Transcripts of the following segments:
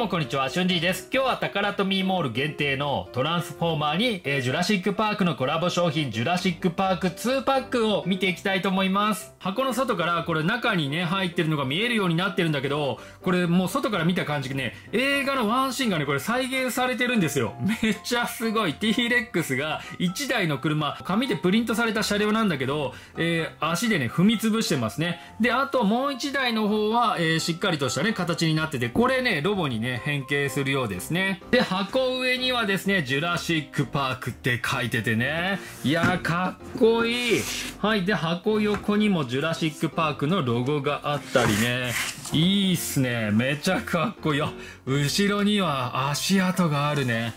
もこんにちは、シュンジーです。今日はタカラトミーモール限定のトランスフォーマーに、ジュラシックパークのコラボ商品、ジュラシックパーク2パックを見ていきたいと思います。箱の外からこれ中にね、入ってるのが見えるようになってるんだけど、これもう外から見た感じね、映画のワンシーンがね、これ再現されてるんですよ。めっちゃすごい。T-Rex が1台の車、紙でプリントされた車両なんだけど、足でね、踏み潰してますね。で、あともう1台の方は、しっかりとしたね、形になってて、これね、ロボにね、変形するようですね。で、箱上にはですね、ジュラシックパークって書いててね。いやー、かっこいい。はい。で、箱横にもジュラシックパークのロゴがあったりね。いいっすね。めちゃかっこいい。あ、後ろには足跡があるね。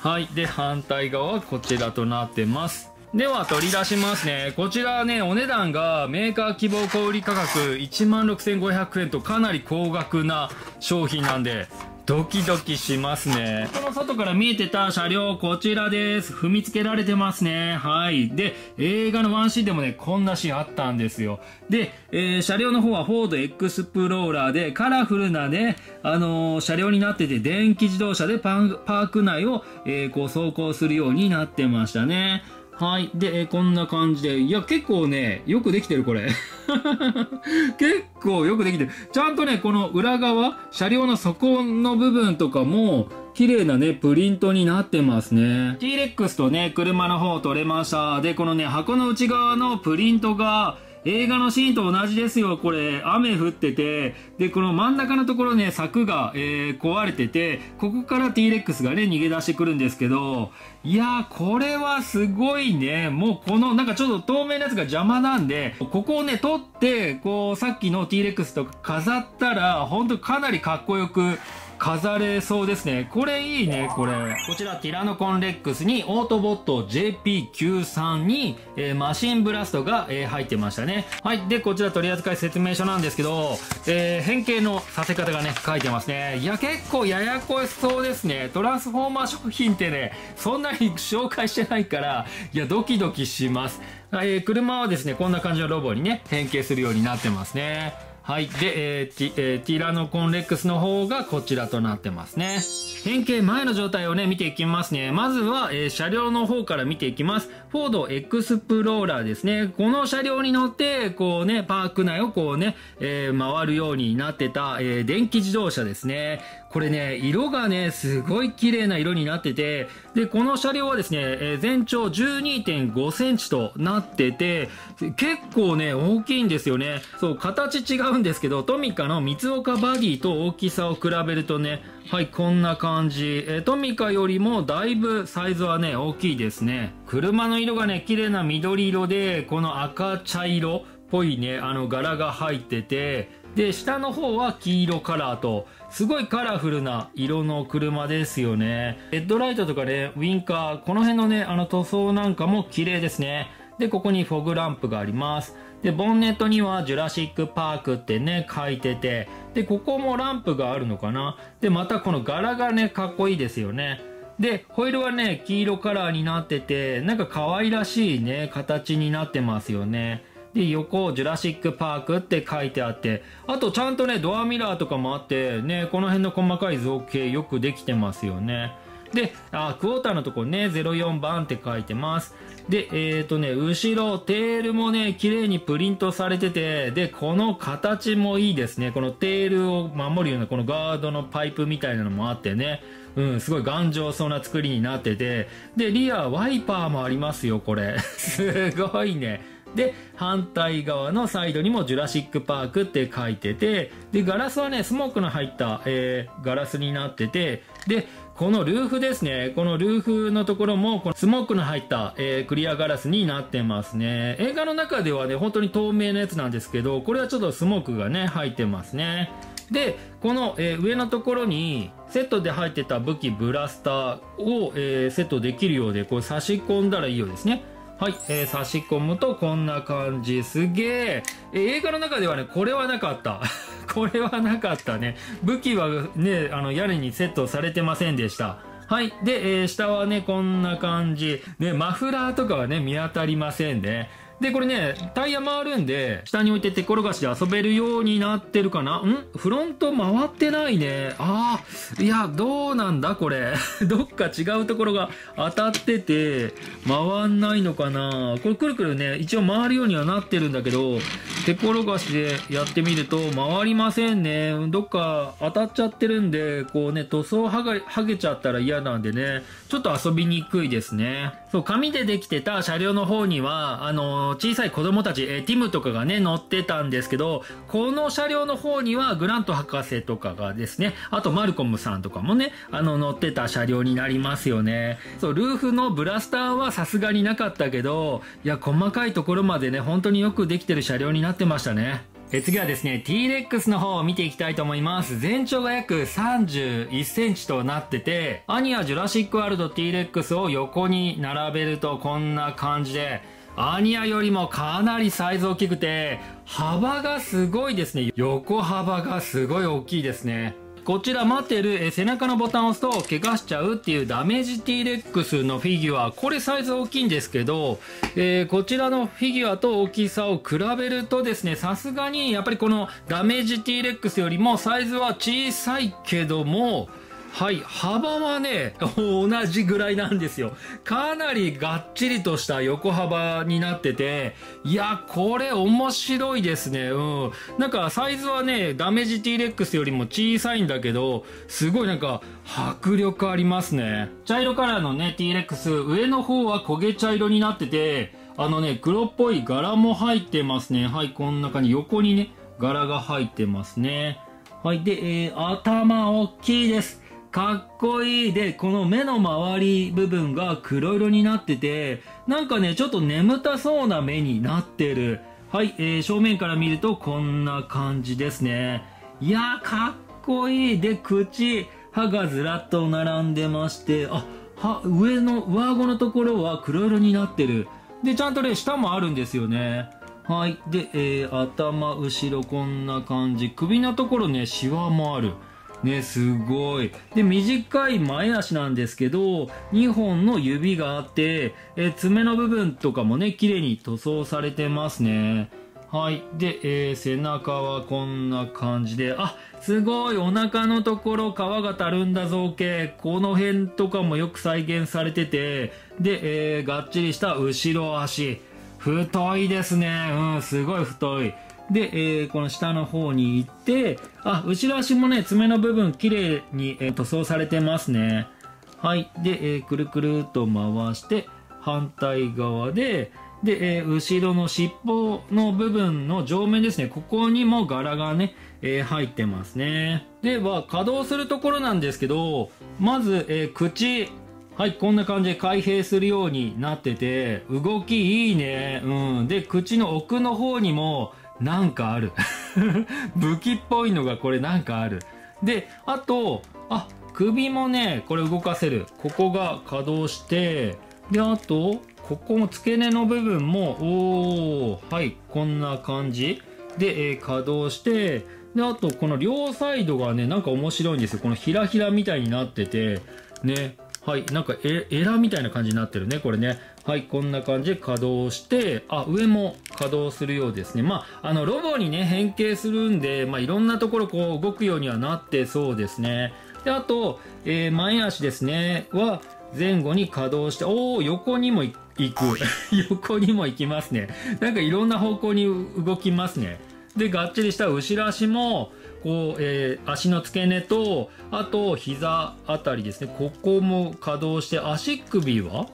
はい。で、反対側はこちらとなってます。では取り出しますね。こちらね、お値段がメーカー希望小売価格 16,500 円とかなり高額な商品なんで、ドキドキしますね。この外から見えてた車両、こちらです。踏みつけられてますね。はい。で、映画のワンシーンでもね、こんなシーンあったんですよ。で、車両の方はフォードエクスプローラーで、カラフルなね、車両になってて、電気自動車でパーク内を、こう走行するようになってましたね。はい。で、こんな感じで。いや、結構ね、よくできてる、これ。結構よくできてる。ちゃんとね、この裏側、車両の底の部分とかも、綺麗なね、プリントになってますね。T-Rex とね、車の方取れました。で、このね、箱の内側のプリントが、映画のシーンと同じですよ。これ、雨降ってて、で、この真ん中のところね、柵が、壊れてて、ここから T-Rex がね、逃げ出してくるんですけど、いやー、これはすごいね。もうこの、なんかちょっと透明なやつが邪魔なんで、ここをね、取って、こう、さっきの T-Rex とか飾ったら、ほんとかなりかっこよく、飾れそうですね。これいいね、これ。こちら、ティラノコンレックスに、オートボット JP93 に、マシンブラストが、入ってましたね。はい。で、こちら取扱説明書なんですけど、変形のさせ方がね、書いてますね。いや、結構ややこしそうですね。トランスフォーマー商品ってね、そんなに紹介してないから、いや、ドキドキします。車はですね、こんな感じのロボにね、変形するようになってますね。はい。で、ティラノコンレックスの方がこちらとなってますね。変形前の状態をね、見ていきますね。まずは、車両の方から見ていきます。フォードエクスプローラーですね。この車両に乗って、こうね、パーク内をこうね、回るようになってた、電気自動車ですね。これね、色がね、すごい綺麗な色になってて、で、この車両はですね、全長 12.5 センチとなってて、結構ね、大きいんですよね。そう、形違うんですけど、トミカの三岡バディと大きさを比べるとね、はい、こんな感じ。トミカよりもだいぶサイズはね、大きいですね。車の色がね、綺麗な緑色で、この赤茶色っぽいね、柄が入ってて、で、下の方は黄色カラーと、すごいカラフルな色の車ですよね。ヘッドライトとかね、ウィンカー、この辺のね、塗装なんかも綺麗ですね。で、ここにフォグランプがあります。で、ボンネットにはジュラシックパークってね、書いてて、で、ここもランプがあるのかな。で、またこの柄がね、かっこいいですよね。で、ホイールはね、黄色カラーになってて、なんか可愛らしいね、形になってますよね。で、横、ジュラシックパークって書いてあって、あとちゃんとね、ドアミラーとかもあって、ね、この辺の細かい造形よくできてますよね。で、クォーターのとこね、04番って書いてます。で、後ろ、テールもね、綺麗にプリントされてて、で、この形もいいですね。このテールを守るような、このガードのパイプみたいなのもあってね、うん、すごい頑丈そうな作りになってて、で、リア、ワイパーもありますよ、これ。すごいね。で、反対側のサイドにもジュラシックパークって書いてて、で、ガラスはね、スモークの入った、ガラスになってて、で、このルーフですね。このルーフのところも、このスモークの入った、クリアガラスになってますね。映画の中ではね、本当に透明なやつなんですけど、これはちょっとスモークがね、入ってますね。で、この、上のところに、セットで入ってた武器ブラスターを、セットできるようで、こう差し込んだらいいようですね。はい、差し込むとこんな感じ。すげえ。映画の中ではね、これはなかった。これはなかったね。武器はね、屋根にセットされてませんでした。はい。で、下はね、こんな感じ。ね、マフラーとかはね、見当たりませんね。で、これね、タイヤ回るんで、下に置いて手転がしで遊べるようになってるかな。フロント回ってないね。ああ、いや、どうなんだこれ。どっか違うところが当たってて、回んないのかな。これくるくるね、一応回るようにはなってるんだけど、手転がしでやってみると回りませんね。どっか当たっちゃってるんで、こうね、塗装剥げちゃったら嫌なんでね、ちょっと遊びにくいですね。そう、紙でできてた車両の方には、小さい子供たち、ティムとかがね、乗ってたんですけど、この車両の方には、グラント博士とかがですね、あとマルコムさんとかもね、乗ってた車両になりますよね。そう、ルーフのブラスターはさすがになかったけど、いや、細かいところまでね、本当によくできてる車両になってましたね。次はですね、T-Rex の方を見ていきたいと思います。全長が約31センチとなってて、アニア・ジュラシック・ワールド T-Rex を横に並べるとこんな感じで、アニアよりもかなりサイズ大きくて、幅がすごいですね。横幅がすごい大きいですね。こちら待ってる背中のボタンを押すと怪我しちゃうっていうダメージ T-Rex のフィギュア、これサイズ大きいんですけど、こちらのフィギュアと大きさを比べるとですね、さすがにやっぱりこのダメージ T-Rex よりもサイズは小さいけども、はい、幅はね、同じぐらいなんですよ。かなりがっちりとした横幅になってて、いや、これ面白いですね。なんかサイズはね、ダメージ T-Rex よりも小さいんだけど、すごいなんか迫力ありますね。茶色カラーのね、T-Rex、上の方は焦げ茶色になってて、黒っぽい柄も入ってますね。はい、この中に横にね、柄が入ってますね。はい、で、頭大きいです。かっこいい。で、この目の周り部分が黒色になってて、なんかね、ちょっと眠たそうな目になってる。はい、正面から見るとこんな感じですね。いやー、かっこいい。で、口、歯がずらっと並んでまして、あ、上の上顎のところは黒色になってる。で、ちゃんとね、舌もあるんですよね。はい、で、頭、後ろこんな感じ。首のところね、シワもある。ね、すごい。で、短い前足なんですけど、2本の指があって、爪の部分とかもね、綺麗に塗装されてますね。はい。で、背中はこんな感じで、あ、すごい、お腹のところ、皮がたるんだ造形、この辺とかもよく再現されてて、で、がっちりした後ろ足。太いですね。すごい太い。で、この下の方に行って、あ、後ろ足もね、爪の部分綺麗に、塗装されてますね。はい。で、くるくるっと回して、反対側で、で、後ろの尻尾の部分の上面ですね。ここにも柄がね、入ってますね。では、稼働するところなんですけど、まず、口。はい、こんな感じで開閉するようになってて、動きいいね。で、口の奥の方にも、なんかある。武器っぽいのがこれなんかある。で、あと、あ、首もね、これ動かせる。ここが稼働して、で、あと、ここも付け根の部分も、おー、はい、こんな感じ。で、稼働して、で、あと、この両サイドがね、なんか面白いんですよ。このひらひらみたいになってて、ね、はい、なんかエラみたいな感じになってるね、これね。はい、こんな感じで稼働して、あ、上も稼働するようですね。まあ、ロボにね、変形するんで、まあ、いろんなところこう動くようにはなってそうですね。で、あと、前足ですね、は前後に稼働して、おー、横にも行く。横にも行きますね。なんかいろんな方向に動きますね。で、がっちりした後ろ足も、こう、足の付け根と、あと、膝あたりですね。ここも稼働して、足首は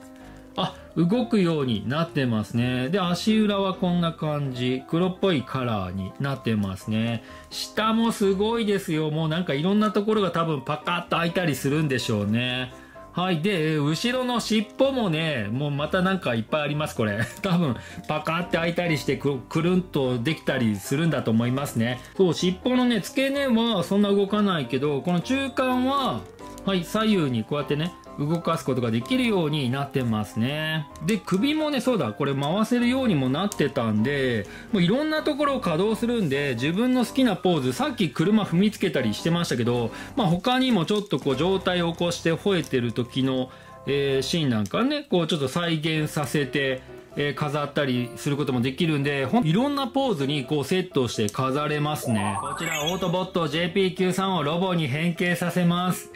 あ、動くようになってますね。で、足裏はこんな感じ。黒っぽいカラーになってますね。下もすごいですよ。もうなんかいろんなところが多分パカッと開いたりするんでしょうね。はい。で、後ろの尻尾もね、もうまたなんかいっぱいあります、これ。多分、パカって開いたりして、くるんとできたりするんだと思いますね。そう、尻尾のね、付け根はそんな動かないけど、この中間は、はい、左右にこうやってね、動かすことができるようになってますね。で、首もね、そうだ、これ回せるようにもなってたんで、もういろんなところを稼働するんで、自分の好きなポーズ、さっき車踏みつけたりしてましたけど、まあ他にもちょっとこう上体を起こして吠えてる時の、シーンなんかね、こうちょっと再現させて、飾ったりすることもできるんで、いろんなポーズにこうセットして飾れますね。こちらオートボット JP93 をロボに変形させます。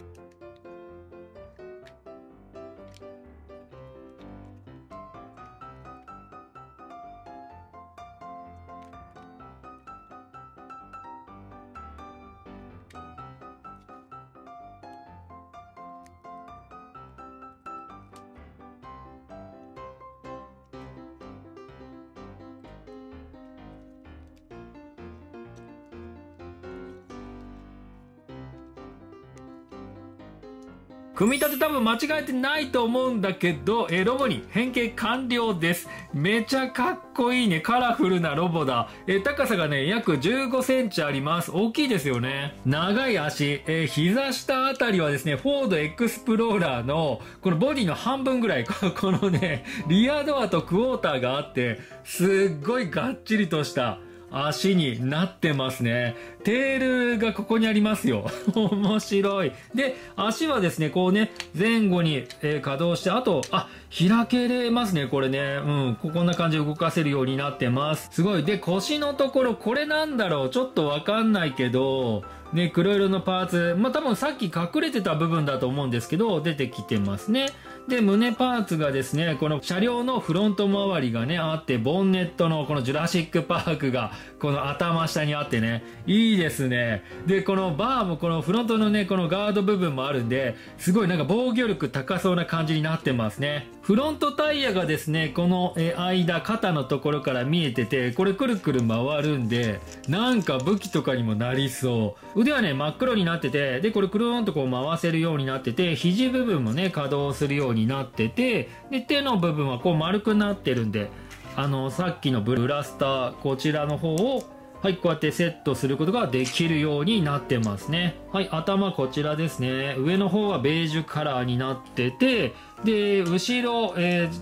組み立て多分間違えてないと思うんだけど、ロボに変形完了です。めちゃかっこいいね。カラフルなロボだ。高さがね、約15センチあります。大きいですよね。長い足。膝下あたりはですね、フォードエクスプローラーの、このボディの半分ぐらい、このね、リアドアとクォーターがあって、すっごいがっちりとした足になってますね。テールがここにありますよ。面白い。で、足はですね、こうね、前後に、稼働して、あと、開けれますね、これね。こんな感じで動かせるようになってます。すごい。で、腰のところ、これなんだろう、ちょっとわかんないけど、ね、黒色のパーツ。多分さっき隠れてた部分だと思うんですけど、出てきてますね。で、胸パーツがですね、この車両のフロント周りがね、あって、ボンネットのこのジュラシックパークが、この頭下にあってね、いいですね。で、このバーもこのフロントのね、このガード部分もあるんで、すごいなんか防御力高そうな感じになってますね。フロントタイヤがですね、この間、肩のところから見えてて、これくるくる回るんで、なんか武器とかにもなりそう。腕はね、真っ黒になってて、で、これくるーんとこう回せるようになってて、肘部分もね、稼働するようになってて、で、手の部分はこう丸くなってるんで、さっきのブラスター、こちらの方を、はい、こうやってセットすることができるようになってますね。はい、頭こちらですね。上の方はベージュカラーになってて、で、後ろ、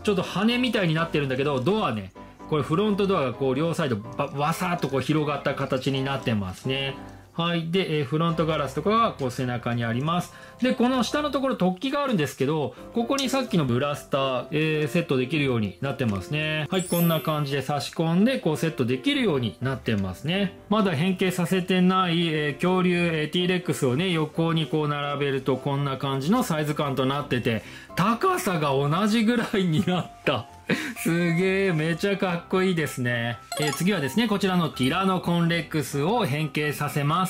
ちょっと羽みたいになってるんだけど、ドアね。これフロントドアがこう両サイド、わさーっとこう広がった形になってますね。はい。で、フロントガラスとかがこう背中にあります。で、この下のところ突起があるんですけど、ここにさっきのブラスター、セットできるようになってますね。はい、こんな感じで差し込んで、こうセットできるようになってますね。まだ変形させてない、恐竜、T-Rex をね、横にこう並べるとこんな感じのサイズ感となってて、高さが同じぐらいになった。すげえ、めちゃかっこいいですね。次はですね、こちらのティラノコンレックスを変形させます。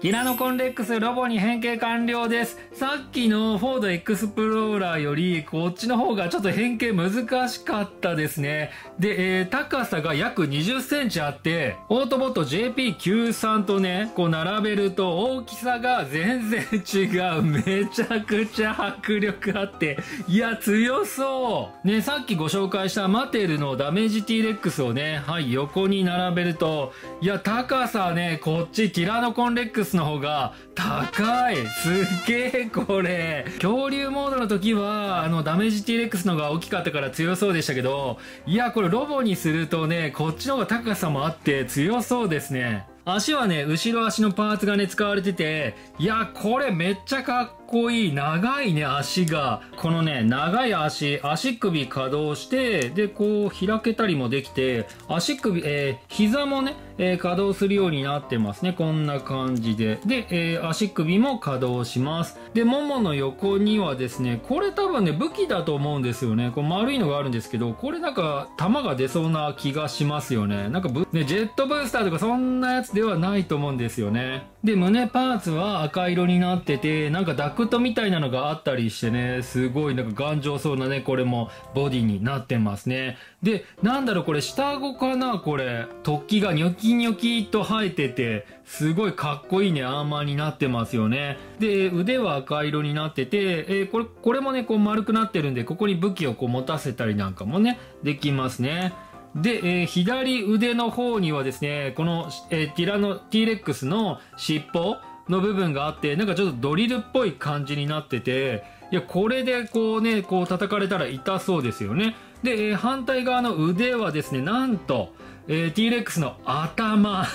ティラノコンレックスロボに変形完了です。さっきのフォードエクスプローラーよりこっちの方がちょっと変形難しかったですね。で、高さが約20センチあって、オートボット JP93 とね、こう並べると大きさが全然違う。めちゃくちゃ迫力あって、いや、強そう。ね、さっきご紹介したマテルのダメージ T-Rex をね、はい、横に並べると、いや、高さね、こっちティラノコンレックスの方が高い。すっげえこれ。恐竜モードの時はダメージ T-Rex の方が大きかったから強そうでしたけど、いやこれロボにするとね、こっちの方が高さもあって強そうですね。足はね、後ろ足のパーツがね、使われてて、いや、これめっちゃかっこいい。長いね、足が。このね、長い足、足首稼働して、で、こう開けたりもできて、足首、膝もね、稼働するようになってますね。こんな感じで。で、足首も稼働します。で、ももの横にはですね、これ多分ね、武器だと思うんですよね。こう丸いのがあるんですけど、これなんか、弾が出そうな気がしますよね。なんかジェットブースターとかそんなやつではないと思うんですよね。で、胸パーツは赤色になってて、なんかダック角蓋みたいなのがあったりしてね、すごいなんか頑丈そうなね、これもボディになってますね。で、なんだろう、これ下顎かな、これ突起がニョキニョキと生えてて、すごいかっこいいね、アーマーになってますよね。で、腕は赤色になってて、これもね、こう丸くなってるんで、ここに武器をこう持たせたりなんかもね、できますね。で、左腕の方にはですね、この、T-Rex の尻尾の部分があって、なんかちょっとドリルっぽい感じになってて、いや、これでこうね、こう叩かれたら痛そうですよね。で、反対側の腕はですね、なんと、T-Rex の頭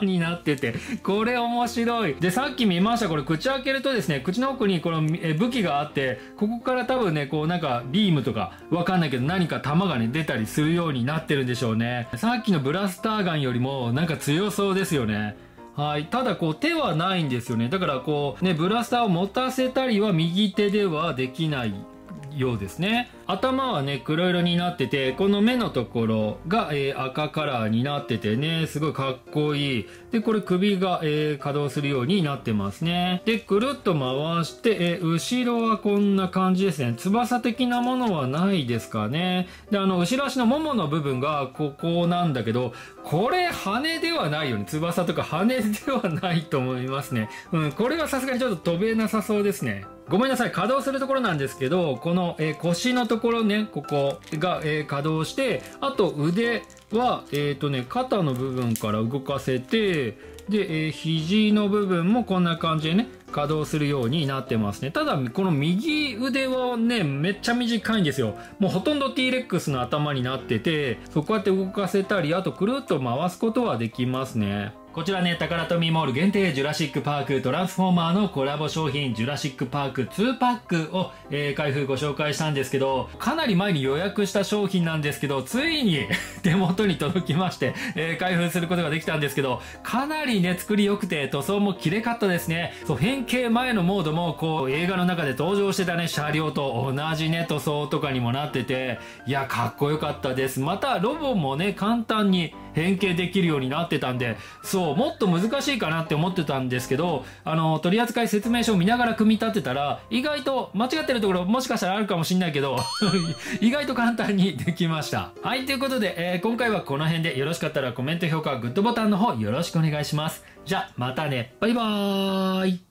になってて、これ面白い。で、さっき見ました、これ口開けるとですね、口の奥にこの武器があって、ここから多分ね、こうなんかビームとか、わかんないけど何か弾がね、出たりするようになってるんでしょうね。さっきのブラスターガンよりも、なんか強そうですよね。はい。ただこう手はないんですよね。だからこうね、ブラスターを持たせたりは右手ではできないようですね。頭はね、黒色になってて、この目のところが、赤カラーになっててね、すごいかっこいい。で、これ首が、稼働するようになってますね。で、くるっと回して、後ろはこんな感じですね。翼的なものはないですかね。で、後ろ足のももの部分がここなんだけど、これ羽ではないよね。翼とか羽ではないと思いますね。うん、これはさすがにちょっと飛べなさそうですね。ごめんなさい、稼働するところなんですけど、この、腰のところね、ここが、稼働して、あと腕は、肩の部分から動かせて、で、肘の部分もこんな感じでね、稼働するようになってますね。ただ、この右腕はね、めっちゃ短いんですよ。もうほとんど T-Rex の頭になってて、そうこうやって動かせたり、あとくるっと回すことはできますね。こちらね、タカラトミーモール限定ジュラシックパークトランスフォーマーのコラボ商品ジュラシックパーク2パックを、開封ご紹介したんですけど、かなり前に予約した商品なんですけど、ついに手元に届きまして、開封することができたんですけど、かなりね、作り良くて塗装も綺麗かったですね。そう、変形前のモードもこう映画の中で登場してたね、車両と同じね、塗装とかにもなってて、いや、かっこよかったです。またロボもね、簡単に変形できるようになってたんで、そう、もっと難しいかなって思ってたんですけど、取扱説明書を見ながら組み立てたら、意外と間違ってるところもしかしたらあるかもしんないけど、意外と簡単にできました。はい、ということで、今回はこの辺でよろしかったらコメント、評価、グッドボタンの方よろしくお願いします。じゃあ、またね。バイバーイ。